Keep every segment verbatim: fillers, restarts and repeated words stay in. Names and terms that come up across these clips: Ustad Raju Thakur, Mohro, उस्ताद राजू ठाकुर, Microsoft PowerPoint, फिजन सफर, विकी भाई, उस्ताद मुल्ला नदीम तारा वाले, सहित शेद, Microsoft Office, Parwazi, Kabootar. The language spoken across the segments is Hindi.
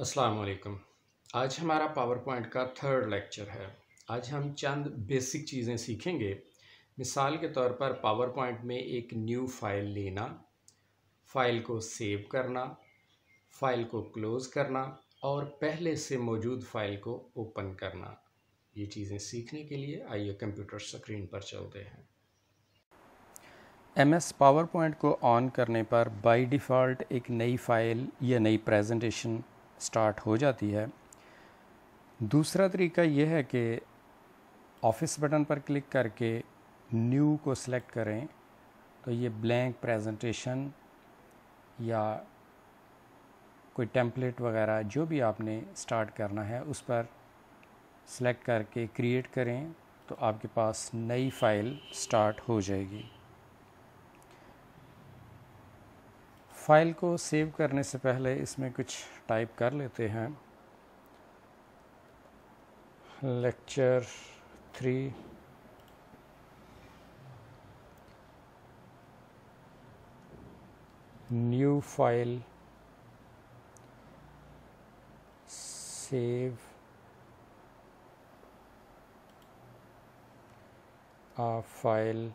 अस्सलाम वालेकुम। आज हमारा पावर पॉइंट का थर्ड लेक्चर है। आज हम चंद बेसिक चीज़ें सीखेंगे। मिसाल के तौर पर पावर पॉइंट में एक न्यू फाइल लेना, फाइल को सेव करना, फाइल को क्लोज़ करना और पहले से मौजूद फाइल को ओपन करना। ये चीज़ें सीखने के लिए आइए कंप्यूटर स्क्रीन पर चलते हैं। एम एस पावर पॉइंट को ऑन करने पर बाय डिफ़ॉल्ट एक नई फ़ाइल या नई प्रेजेंटेशन स्टार्ट हो जाती है। दूसरा तरीका यह है कि ऑफिस बटन पर क्लिक करके न्यू को सिलेक्ट करें तो ये ब्लैंक प्रेजेंटेशन या कोई टेम्पलेट वगैरह जो भी आपने स्टार्ट करना है उस पर सिलेक्ट करके क्रिएट करें तो आपके पास नई फाइल स्टार्ट हो जाएगी। फ़ाइल को सेव करने से पहले इसमें कुछ टाइप कर लेते हैं। Lecture three new file save आ फाइल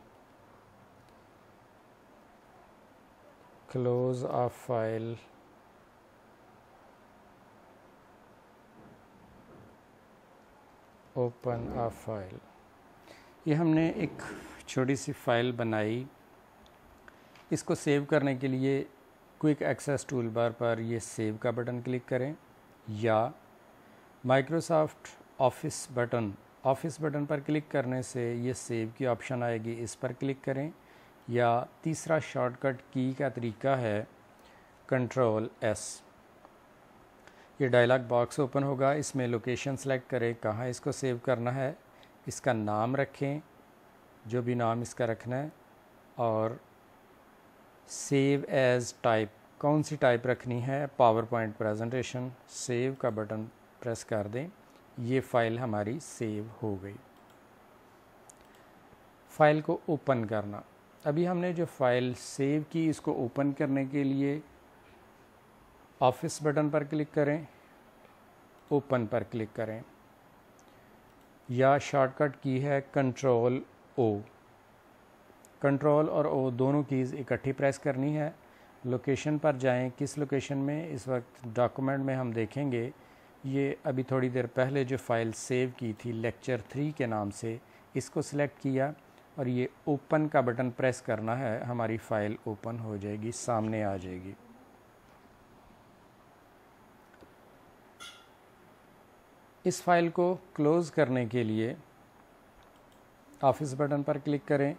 क्लोज आ फाइल ओपन आ फाइल। ये हमने एक छोटी सी फाइल बनाई। इसको सेव करने के लिए क्विक एक्सेस टूल बार पर ये सेव का बटन क्लिक करें या Microsoft office button office button पर क्लिक करने से ये सेव की ऑप्शन आएगी, इस पर क्लिक करें। या तीसरा शॉर्टकट की का तरीका है कंट्रोल एस। ये डायलॉग बॉक्स ओपन होगा, इसमें लोकेशन सेलेक्ट करें कहाँ इसको सेव करना है। इसका नाम रखें जो भी नाम इसका रखना है और सेव एज टाइप कौन सी टाइप रखनी है, पावर पॉइंट प्रेजेंटेशन। सेव का बटन प्रेस कर दें। ये फ़ाइल हमारी सेव हो गई। फ़ाइल को ओपन करना। अभी हमने जो फ़ाइल सेव की इसको ओपन करने के लिए ऑफिस बटन पर क्लिक करें, ओपन पर क्लिक करें या शॉर्टकट की है कंट्रोल ओ। कंट्रोल और ओ दोनों कीज़ इकट्ठी प्रेस करनी है। लोकेशन पर जाएं, किस लोकेशन में इस वक्त डॉक्यूमेंट में हम देखेंगे ये अभी थोड़ी देर पहले जो फ़ाइल सेव की थी लेक्चर थ्री के नाम से, इसको सिलेक्ट किया और ये ओपन का बटन प्रेस करना है। हमारी फ़ाइल ओपन हो जाएगी, सामने आ जाएगी। इस फाइल को क्लोज़ करने के लिए ऑफिस बटन पर क्लिक करें,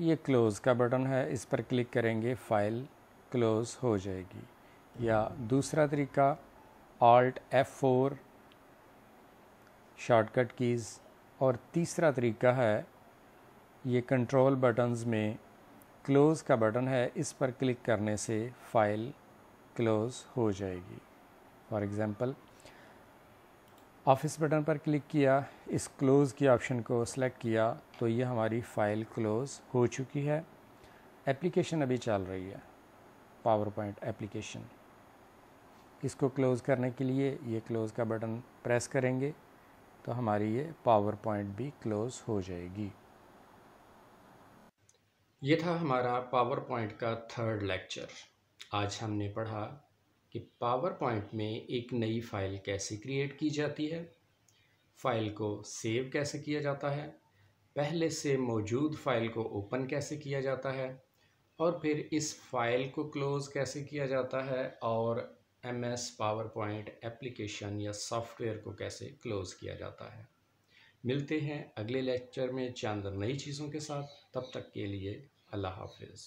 ये क्लोज़ का बटन है, इस पर क्लिक करेंगे फ़ाइल क्लोज़ हो जाएगी। या दूसरा तरीका Alt F four shortcut keys और तीसरा तरीका है ये कंट्रोल बटन्स में क्लोज़ का बटन है, इस पर क्लिक करने से फ़ाइल क्लोज़ हो जाएगी। फॉर एग्ज़ाम्पल ऑफिस बटन पर क्लिक किया, इस क्लोज़ की ऑप्शन को सिलेक्ट किया तो ये हमारी फ़ाइल क्लोज़ हो चुकी है। एप्लीकेशन अभी चल रही है, पावर पॉइंट एप्लीकेशन। इसको क्लोज़ करने के लिए ये क्लोज़ का बटन प्रेस करेंगे तो हमारी ये पावर पॉइंट भी क्लोज़ हो जाएगी। ये था हमारा पावर पॉइंट का थर्ड लेक्चर। आज हमने पढ़ा कि पावर पॉइंट में एक नई फ़ाइल कैसे क्रिएट की जाती है, फ़ाइल को सेव कैसे किया जाता है, पहले से मौजूद फ़ाइल को ओपन कैसे किया जाता है और फिर इस फ़ाइल को क्लोज़ कैसे किया जाता है और M S power point application या सॉफ्टवेयर को कैसे क्लोज़ किया जाता है। मिलते हैं अगले लेक्चर में चंद नई चीज़ों के साथ। तब तक के लिए अल्लाह हाफिज़।